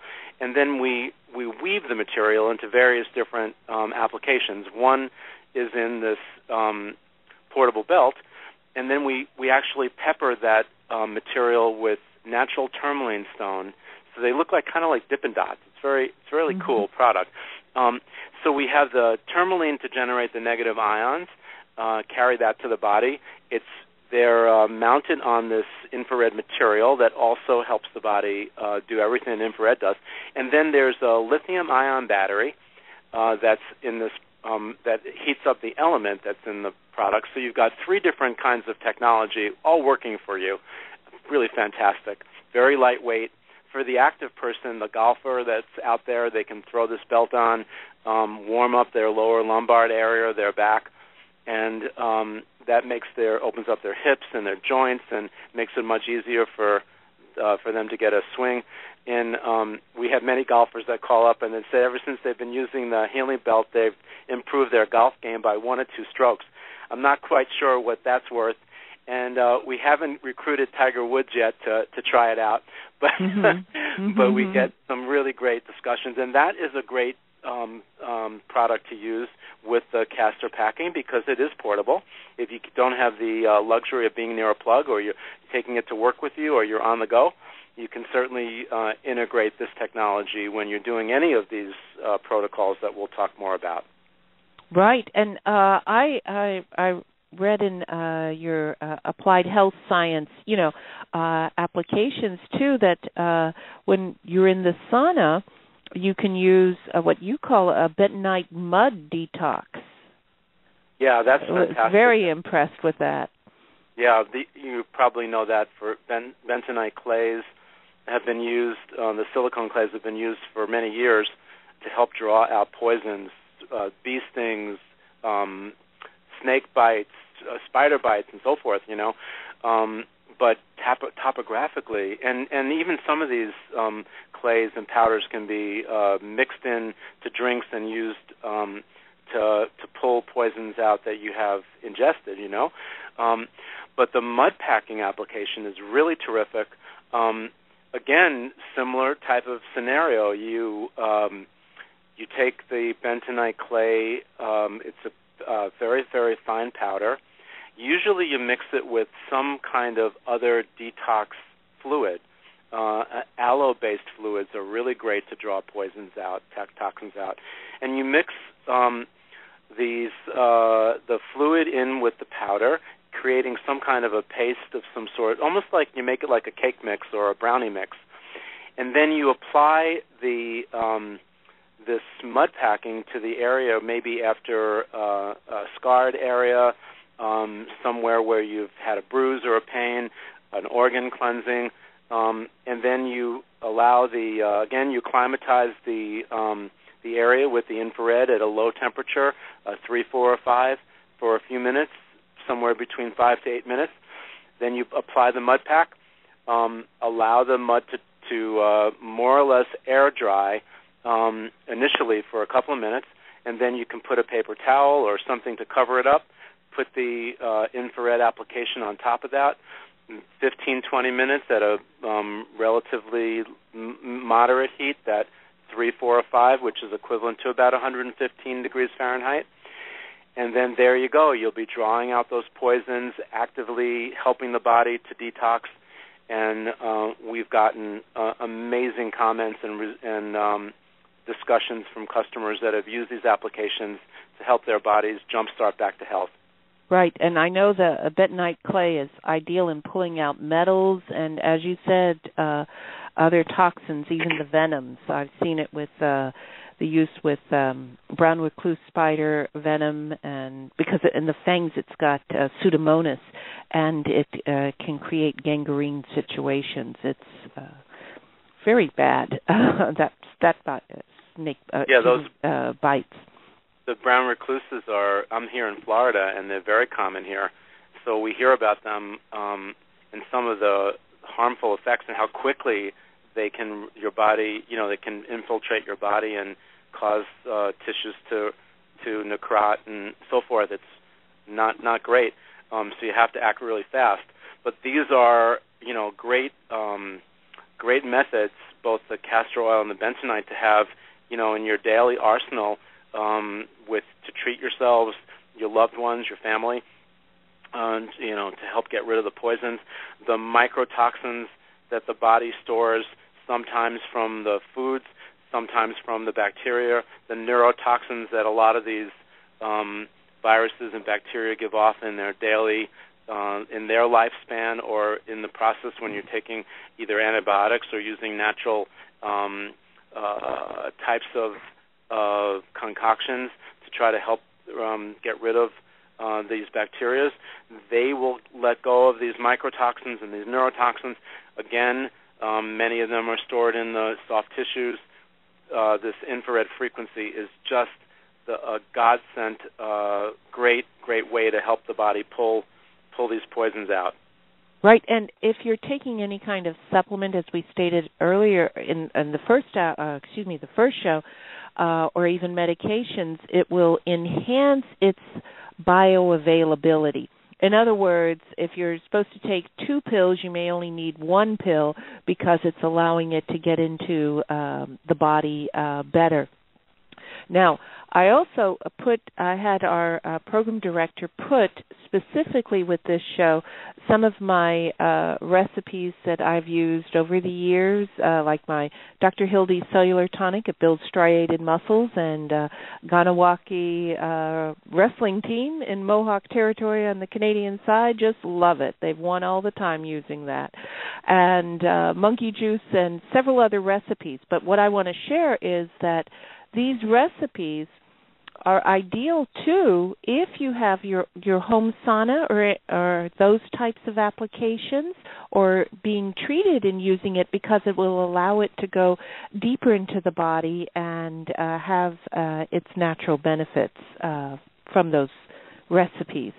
and then we, we weave the material into various different um, applications. One is in this um, portable belt, and then we, we actually pepper that um, material with natural tourmaline stone, so they look like kind of like Dippin' Dots. It's very it's really mm-hmm. cool product. Um, so we have the tourmaline to generate the negative ions, uh, carry that to the body. It's they're uh, mounted on this infrared material that also helps the body uh, do everything an infrared does. And then there's a lithium-ion battery uh, that's in this um, that heats up the element that's in the product. So you've got three different kinds of technology all working for you. Really fantastic. Very lightweight. For the active person, the golfer that's out there, they can throw this belt on, um, warm up their lower lumbar area, their back, and um, that makes their opens up their hips and their joints and makes it much easier for uh, for them to get a swing. And um, we have many golfers that call up and they say ever since they've been using the healing belt, they've improved their golf game by one or two strokes. I'm not quite sure what that's worth. And uh, we haven't recruited Tiger Woods yet to, to try it out, but mm-hmm. Mm-hmm. but we get some really great discussions, and that is a great um, um, product to use with the castor packing because it is portable. If you don't have the uh, luxury of being near a plug, or you're taking it to work with you, or you're on the go, you can certainly uh, integrate this technology when you're doing any of these uh, protocols that we'll talk more about. Right, and uh, I, I I read in uh, your uh, applied health science, you know, uh, applications too, that uh, when you're in the sauna, you can use uh, what you call a bentonite mud detox. Yeah, that's fantastic. I was very impressed with that. Yeah, the, you probably know that for ben, bentonite clays have been used. Um, the silicone clays have been used for many years to help draw out poisons. Uh, bee stings, um, snake bites, uh, spider bites, and so forth, you know. Um, but tap- topographically, and, and even some of these um, clays and powders can be uh, mixed in to drinks and used um, to to pull poisons out that you have ingested, you know. Um, but the mud packing application is really terrific. Um, again, similar type of scenario. You... Um, You take the bentonite clay, um, it's a uh, very, very fine powder. Usually you mix it with some kind of other detox fluid. Uh, aloe-based fluids are really great to draw poisons out, toxins out. And you mix um, these uh, the fluid in with the powder, creating some kind of a paste of some sort, almost like you make it like a cake mix or a brownie mix. And then you apply the... Um, this mud packing to the area, maybe after uh, a scarred area, um, somewhere where you've had a bruise or a pain, an organ cleansing, um, and then you allow the, uh, again, you climatize the um, the area with the infrared at a low temperature, uh, three, four, or five, for a few minutes, somewhere between five to eight minutes. Then you apply the mud pack, um, allow the mud to, to uh, more or less air dry, Um, initially for a couple of minutes, and then you can put a paper towel or something to cover it up, put the uh, infrared application on top of that, fifteen, twenty minutes at a um, relatively m- moderate heat, that three, four, or five, which is equivalent to about one hundred fifteen degrees Fahrenheit. And then there you go. You'll be drawing out those poisons, actively helping the body to detox. And uh, we've gotten uh, amazing comments and, re- and um, discussions from customers that have used these applications to help their bodies jumpstart back to health. Right, and I know the bentonite clay is ideal in pulling out metals and, as you said, uh, other toxins, even the venoms. I've seen it with uh, the use with um, brown recluse spider venom, and because in the fangs it's got uh, pseudomonas, and it uh, can create gangrene situations. It's uh, very bad. Uh, that that bite, snake uh, yeah, those, uh, bites. The brown recluses are, I'm here in Florida, and they're very common here. So we hear about them um, and some of the harmful effects and how quickly they can, your body, you know, they can infiltrate your body and cause uh, tissues to to necrot and so forth. It's not not great. Um, so you have to act really fast. But these are, you know, great um, great methods, both the castor oil and the bentonite, to have, you know, in your daily arsenal. Um, with to treat yourselves, your loved ones, your family, and, you know, to help get rid of the poisons, the microtoxins that the body stores, sometimes from the foods, sometimes from the bacteria, the neurotoxins that a lot of these um, viruses and bacteria give off in their daily, uh, in their lifespan, or in the process when you're taking either antibiotics or using natural um, uh, types of of concoctions to try to help um, get rid of uh, these bacteria. They will let go of these microtoxins and these neurotoxins. Again, um, many of them are stored in the soft tissues. Uh, this infrared frequency is just the, a godsend, uh, great, great way to help the body pull pull these poisons out. Right, and if you're taking any kind of supplement, as we stated earlier in, in the first, uh, excuse me, the first show, uh, or even medications, it will enhance its bioavailability. In other words, if you're supposed to take two pills, you may only need one pill because it's allowing it to get into um, the body uh, better. Now, I also put, I had our uh, program director put specifically with this show some of my uh, recipes that I've used over the years, uh, like my Doctor Hildy Cellular Tonic. It builds striated muscles, and uh, Ganawaki uh, wrestling team in Mohawk territory on the Canadian side just love it. They've won all the time using that. And uh, monkey juice and several other recipes. But what I want to share is that these recipes are ideal, too, if you have your, your home sauna or, or those types of applications, or being treated and using it, because it will allow it to go deeper into the body and uh, have uh, its natural benefits uh, from those recipes.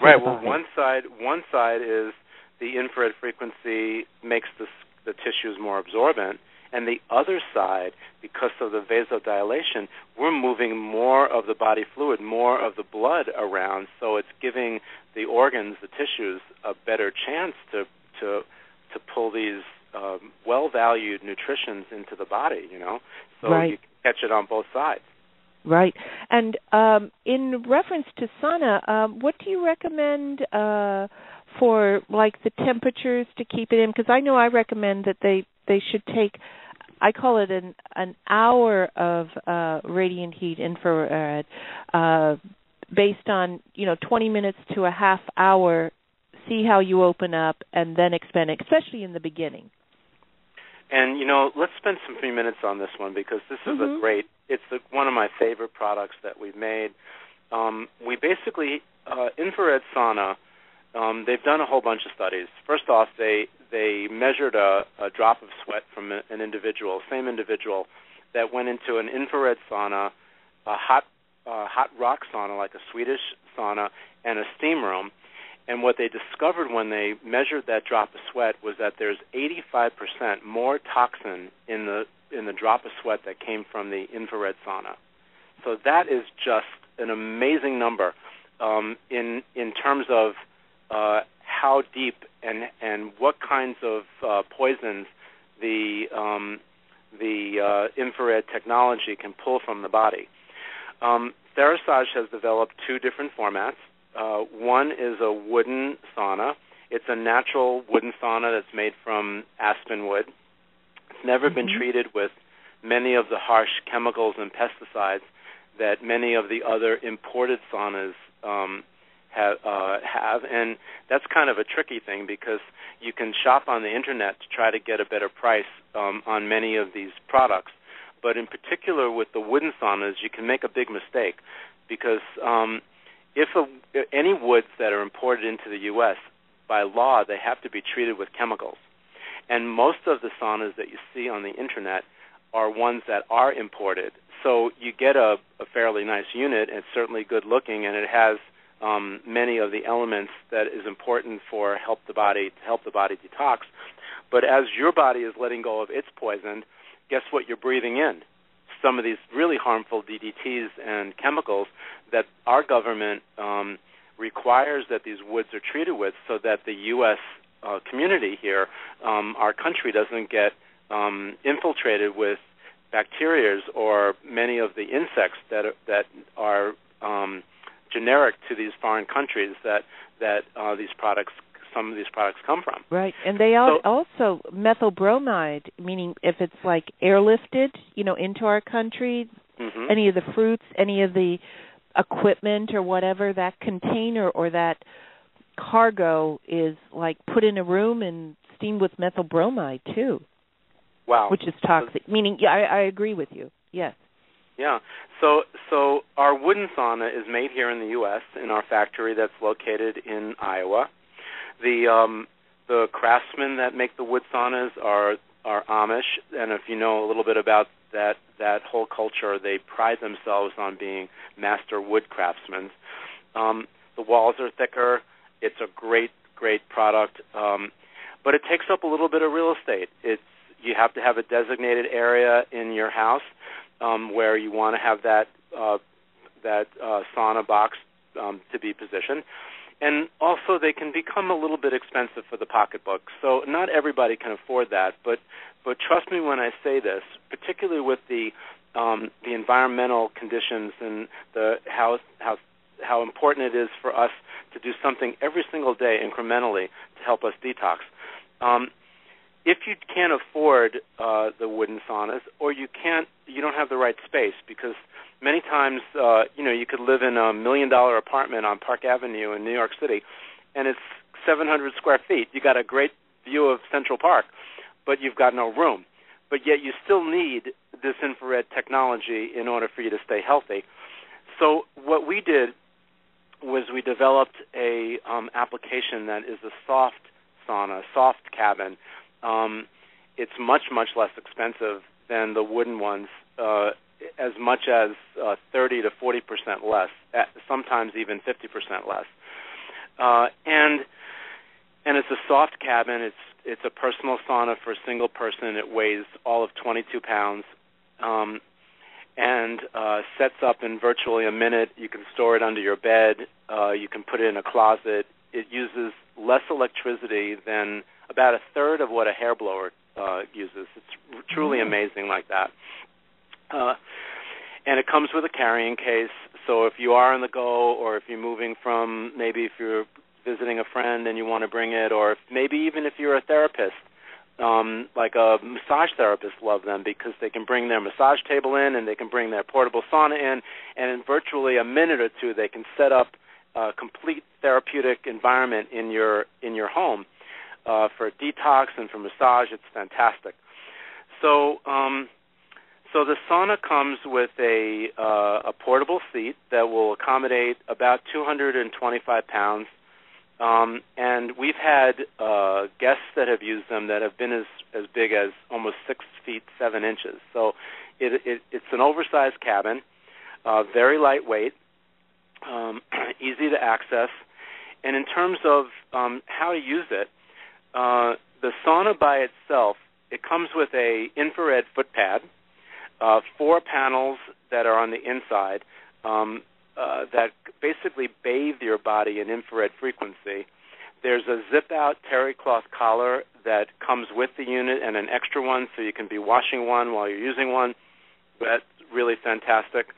Right. Well, one side, one side is the infrared frequency makes the, the tissues more absorbent. And the other side, because of the vasodilation, we're moving more of the body fluid, more of the blood around, so it's giving the organs, the tissues, a better chance to to, to pull these um, well-valued nutritions into the body, you know, so right. You can catch it on both sides. Right. And um, in reference to sauna, um, what do you recommend uh, for, like, the temperatures to keep it in? Because I know I recommend that they... They should take, I call it an an hour of uh, radiant heat infrared, uh, based on, you know, twenty minutes to a half hour. See how you open up and then expand it, especially in the beginning. And, you know, let's spend some few minutes on this one, because this is mm-hmm. a great, it's the, one of my favorite products that we've made. Um, we basically, uh, infrared sauna, um, they've done a whole bunch of studies. First off, they... They measured a, a drop of sweat from an individual, same individual, that went into an infrared sauna, a hot, uh, hot rock sauna, like a Swedish sauna, and a steam room. And what they discovered when they measured that drop of sweat was that there's eighty-five percent more toxin in the in the drop of sweat that came from the infrared sauna. So that is just an amazing number um, in in terms of uh, how deep and and what kinds of uh, poisons the um, the uh, infrared technology can pull from the body. Um, Therasage has developed two different formats. Uh, one is a wooden sauna. It's a natural wooden sauna that's made from aspen wood. It's never mm-hmm. been treated with many of the harsh chemicals and pesticides that many of the other imported saunas um Have, uh, have, and that's kind of a tricky thing, because you can shop on the internet to try to get a better price um, on many of these products. But in particular with the wooden saunas, you can make a big mistake, because um, if a, any woods that are imported into the U S, by law, they have to be treated with chemicals. And most of the saunas that you see on the internet are ones that are imported. So you get a, a fairly nice unit, and it's certainly good looking, and it has Um, many of the elements that is important for help the body to help the body detox. But as your body is letting go of its poison, guess what you're breathing in? Some of these really harmful D D Ts and chemicals that our government um, requires that these woods are treated with, so that the U S uh, community here, um, our country, doesn't get um, infiltrated with bacteria or many of the insects that are, that are um, generic to these foreign countries that that uh, these products, some of these products come from. Right, and they so, also methyl bromide, meaning if it's like airlifted, you know, into our country, mm-hmm. any of the fruits, any of the equipment or whatever, that container or that cargo is like put in a room and steamed with methyl bromide too. Wow, which is toxic. So, meaning, yeah, I, I agree with you. Yes. Yeah. So so our wooden sauna is made here in the U S in our factory that's located in Iowa. The um, the craftsmen that make the wood saunas are are Amish, and if you know a little bit about that that whole culture, they pride themselves on being master wood craftsmen. Um, the walls are thicker. It's a great great product, um, but it takes up a little bit of real estate. It's you have to have a designated area in your house. Um, where you want to have that uh, that uh, sauna box um, to be positioned. And also they can become a little bit expensive for the pocketbook. So not everybody can afford that, but, but trust me when I say this, particularly with the um, the environmental conditions and the how how how important it is for us to do something every single day incrementally to help us detox. Um, if you can't afford uh, the wooden saunas, or you can't, you don't have the right space, because many times, uh, you know, you could live in a million dollar apartment on Park Avenue in New York City, and it's seven hundred square feet. You got a great view of Central Park, but you've got no room. But yet you still need this infrared technology in order for you to stay healthy. So what we did was we developed a um, application that is a soft sauna, soft cabin. Um, it's much, much less expensive than the wooden ones, uh, as much as uh, thirty to forty percent less, sometimes even fifty percent less. Uh, and and it's a soft cabin. It's it's a personal sauna for a single person. It weighs all of twenty-two pounds, um, and uh, sets up in virtually a minute. You can store it under your bed. Uh, you can put it in a closet. It uses less electricity than about a third of what a hair blower uh, uses. It's truly amazing like that. Uh, and it comes with a carrying case. So if you are on the go, or if you're moving from, maybe if you're visiting a friend and you want to bring it, or if, maybe even if you're a therapist, um, like a massage therapist, love them because they can bring their massage table in and they can bring their portable sauna in, and in virtually a minute or two they can set up a complete therapeutic environment in your in your home uh, for detox and for massage. It's fantastic. So. Um, So the sauna comes with a, uh, a portable seat that will accommodate about two hundred twenty-five pounds, um, and we've had uh, guests that have used them that have been as, as big as almost six feet seven inches. So it, it, it's an oversized cabin, uh, very lightweight, um, easy to access, and in terms of um, how to use it, uh, the sauna by itself, it comes with a infrared foot pad. Uh, four panels that are on the inside um, uh, that basically bathe your body in infrared frequency. There's a zip-out terry cloth collar that comes with the unit, and an extra one, so you can be washing one while you're using one. That's really fantastic.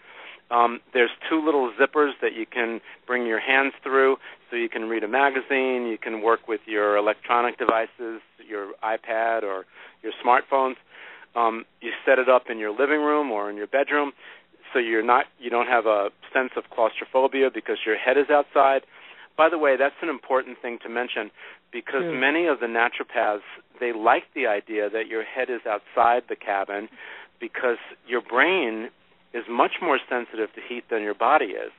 Um, there's two little zippers that you can bring your hands through, so you can read a magazine, you can work with your electronic devices, your iPad or your smartphones. Um, you set it up in your living room or in your bedroom, so you're not you don't have a sense of claustrophobia because your head is outside. By the way, that's an important thing to mention, because mm. many of the naturopaths, they like the idea that your head is outside the cabin, because your brain is much more sensitive to heat than your body is.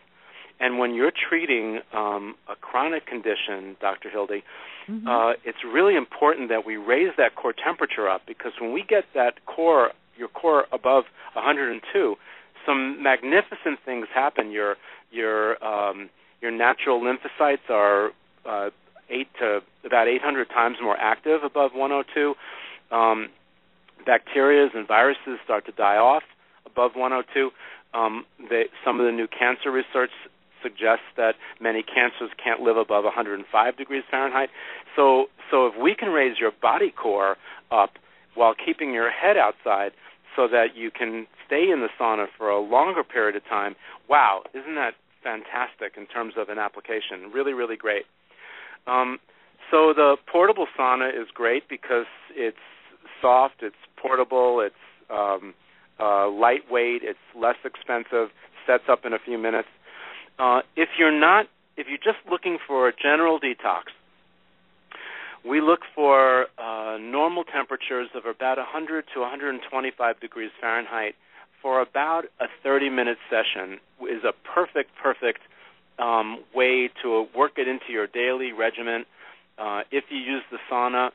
And when you're treating um, a chronic condition, Doctor Hildy, mm-hmm. uh, it's really important that we raise that core temperature up, because when we get that core, your core above one hundred two, some magnificent things happen. Your your um, your natural lymphocytes are uh, eight to about eight hundred times more active above one oh two. Um, bacteria and viruses start to die off above one oh two. Um, they, some of the new cancer research suggests that many cancers can't live above one hundred five degrees Fahrenheit. So so if we can raise your body core up while keeping your head outside so that you can stay in the sauna for a longer period of time, wow, isn't that fantastic in terms of an application? Really, really great. Um, so the portable sauna is great because it's soft, it's portable, it's um, uh, lightweight, it's less expensive, sets up in a few minutes. Uh, if you're not, if you're just looking for a general detox, we look for uh, normal temperatures of about one hundred to one hundred twenty-five degrees Fahrenheit for about a thirty-minute session. Is a perfect, perfect um, way to work it into your daily regimen. Uh, if you use the sauna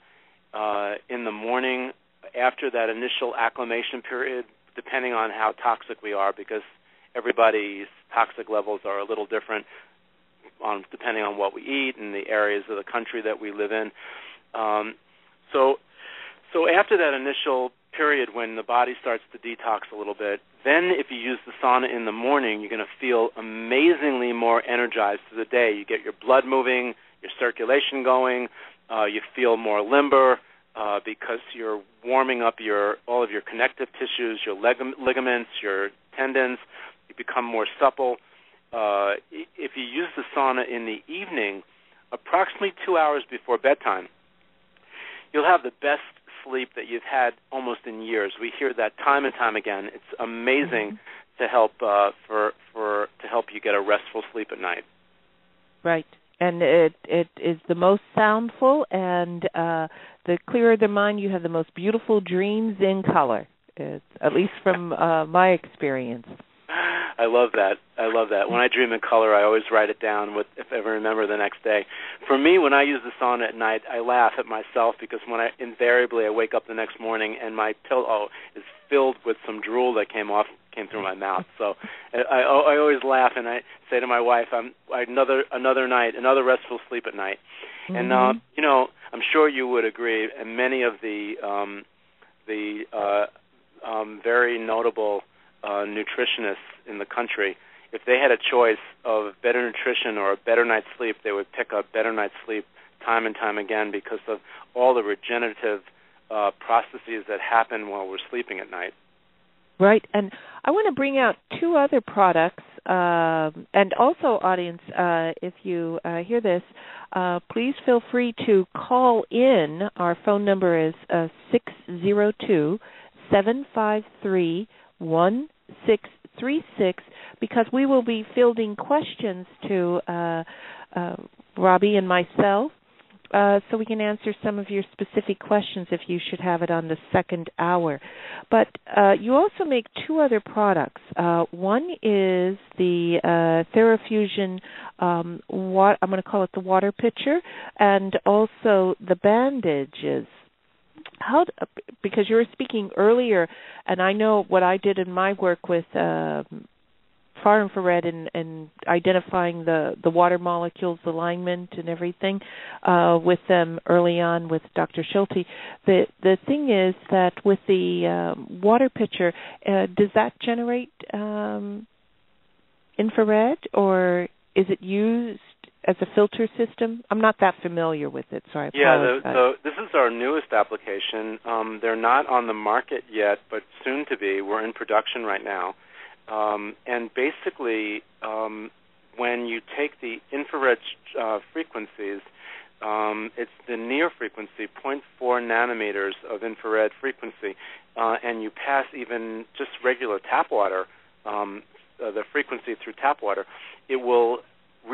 uh, in the morning after that initial acclimation period, depending on how toxic we are, because everybody's toxic levels are a little different on, depending on what we eat and the areas of the country that we live in. Um, so so after that initial period when the body starts to detox a little bit, then if you use the sauna in the morning, you're going to feel amazingly more energized for the day. You get your blood moving, your circulation going, uh, you feel more limber, uh, because you're warming up your all of your connective tissues, your lig- ligaments, your tendons. You become more supple. Uh, if you use the sauna in the evening, approximately two hours before bedtime, you'll have the best sleep that you've had almost in years. We hear that time and time again. It's amazing mm-hmm. to help uh, for for to help you get a restful sleep at night. Right, and it it is the most soundful, and uh, the clearer the mind, you have the most beautiful dreams in color. It's, at least from uh, my experience. I love that. I love that. When I dream in color, I always write it down with, if I remember the next day. For me, when I use the sauna at night, I laugh at myself because when I invariably I wake up the next morning and my pillow is filled with some drool that came off came through my mouth. So I, I, I always laugh and I say to my wife, "I'm another another night, another restful sleep at night." Mm-hmm. And uh, you know, I'm sure you would agree. And many of the um, the uh, um, very notable Uh, nutritionists in the country, if they had a choice of better nutrition or a better night's sleep, they would pick up better night's sleep time and time again because of all the regenerative uh, processes that happen while we're sleeping at night. Right, and I want to bring out two other products, um, and also, audience, uh, if you uh, hear this, uh, please feel free to call in. Our phone number is uh, six zero two, seven five three, one six three six because we will be fielding questions to uh, uh, Robbie and myself uh, so we can answer some of your specific questions if you should have it on the second hour. But uh, you also make two other products. Uh, one is the uh, TheraFusion, um, wa- I'm going to call it the water pitcher, and also the bandages. How, because you were speaking earlier, and I know what I did in my work with uh, far infrared and, and identifying the, the water molecules, alignment and everything uh, with them early on with Doctor Schulte. The the thing is that with the um, water pitcher, uh, does that generate um, infrared, or is it used as a filter system? I'm not that familiar with it, so I apologize. Yeah, the, the, this is our newest application. Um, they're not on the market yet, but soon to be. We're in production right now. Um, and basically, um, when you take the infrared uh, frequencies, um, it's the near frequency, zero point four nanometers of infrared frequency, uh, and you pass even just regular tap water, um, uh, the frequency through tap water, it will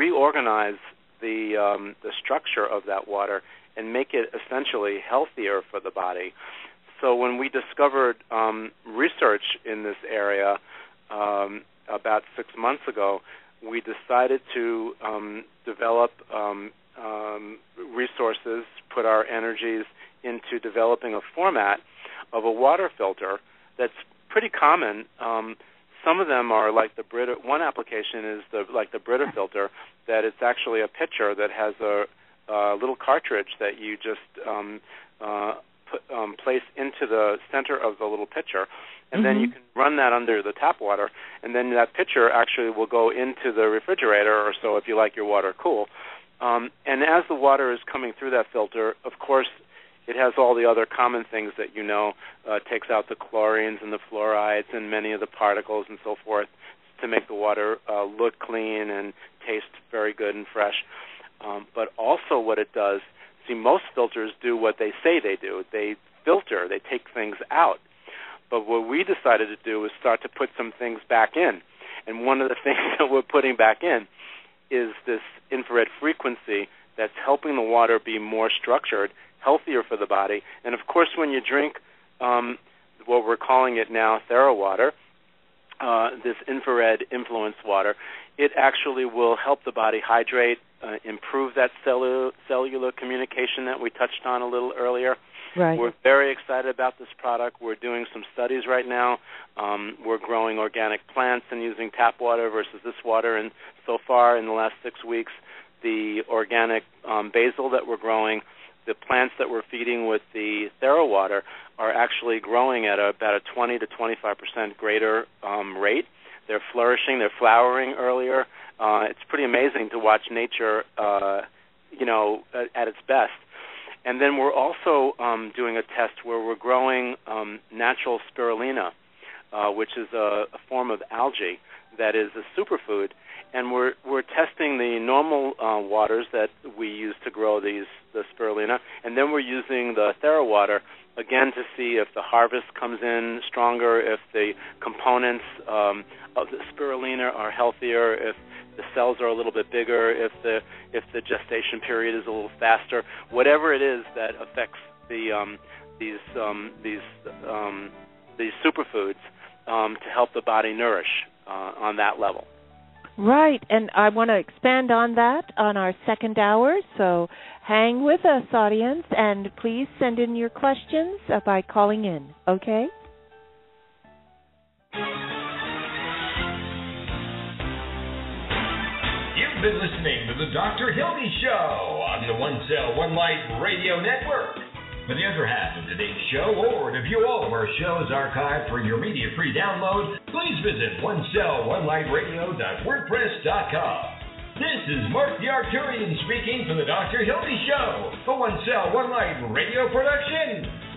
reorganize the um, the structure of that water and make it essentially healthier for the body. So when we discovered um, research in this area um, about six months ago, we decided to um, develop um, um, resources, put our energies into developing a format of a water filter that's pretty common. Um, Some of them are like the Brita. One application is the like the Brita filter, that it's actually a pitcher that has a, a little cartridge that you just um, uh, put, um, place into the center of the little pitcher, and mm-hmm. then you can run that under the tap water, and then that pitcher actually will go into the refrigerator or so if you like your water cool. Um, and as the water is coming through that filter, of course, it has all the other common things that you know, uh, takes out the chlorines and the fluorides and many of the particles and so forth to make the water uh, look clean and taste very good and fresh. Um, but also what it does, see, most filters do what they say they do. They filter, they take things out. But what we decided to do was start to put some things back in. And one of the things that we're putting back in is this infrared frequency that's helping the water be more structured, healthier for the body. And, of course, when you drink um, what we're calling it now TheraWater, uh, this infrared influence water, it actually will help the body hydrate, uh, improve that cellu- cellular communication that we touched on a little earlier. Right. We're very excited about this product. We're doing some studies right now. Um, we're growing organic plants and using tap water versus this water. And so far in the last six weeks, the organic um, basil that we're growing, the plants that we're feeding with the TheraWater are actually growing at a, about a twenty to twenty-five percent greater um, rate. They're flourishing. They're flowering earlier. Uh, it's pretty amazing to watch nature, uh, you know, at, at its best. And then we're also um, doing a test where we're growing um, natural spirulina, uh, which is a, a form of algae that is a superfood. And we're we're testing the normal uh, waters that we use to grow these the spirulina, and then we're using the TheraWater again to see if the harvest comes in stronger, if the components um, of the spirulina are healthier, if the cells are a little bit bigger, if the if the gestation period is a little faster, whatever it is that affects the um, these um, these um, these superfoods um, to help the body nourish uh, on that level. Right, and I want to expand on that on our second hour, so hang with us, audience, and please send in your questions by calling in, okay? You've been listening to the Doctor Hildy Show on the One Cell, One Light Radio Network. For the other half of today's show, or to view all of our shows archived for your media-free download, please visit one cell one light radio dot wordpress dot com. This is Mark the Arcturian speaking for the Doctor Hildy Show, a One Cell One Light Radio production.